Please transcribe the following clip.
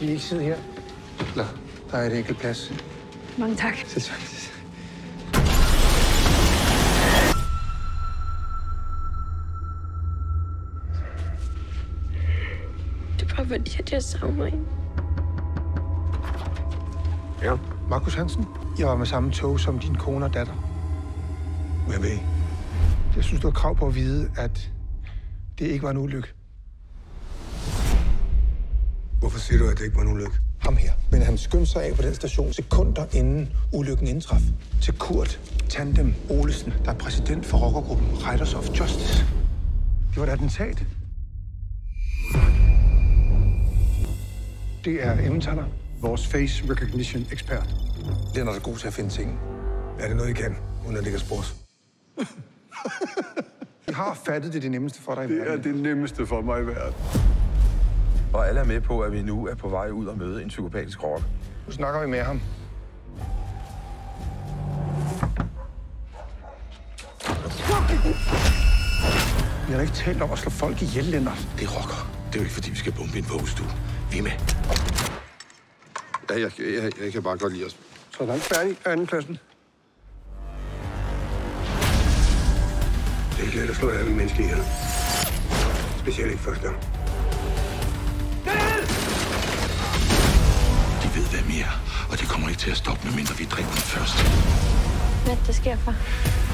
Vi ikke sidde her. Nej, der er et enkelt plads. Mange tak. Selv tak. Det er bare fordi, at jeg savner en. Ja. Markus Hansen, jeg var med samme tog som din kone og datter. Jeg ved. Jeg synes, du har krav på at vide, at det ikke var en ulykke. Hvorfor siger du, at det ikke var en ulykke? Ham her. Men han skyndte sig af på den station sekunder inden ulykken indtraf. Til Kurt Tandem Olesen, der er præsident for rockergruppen Riders of Justice. Det var et attentat. Det er Emmenthaler, vores face recognition ekspert. Den er så god til at finde ting. Er det noget, I kan, uden at det kan spores? I har fattet, det er det nemmeste for dig i verden. Det er det nemmeste for mig i verden. Og alle er med på, at vi nu er på vej ud og møde en psykopatisk rocker. Nu snakker vi med ham. Vi har da ikke talt om at slå folk ihjel, Lennart. Det er rocker. Det er jo ikke, fordi vi skal bombe en vågestue. Vi er med. Ja, jeg kan bare godt lide os. Så er han færdig af andenklassen. Det er ikke let at slå alle mennesker ihjel. Specielt ikke første gang. De ved, hvad mere, og det kommer ikke til at stoppe, medmindre vi dræber dem først. Hvad der sker for?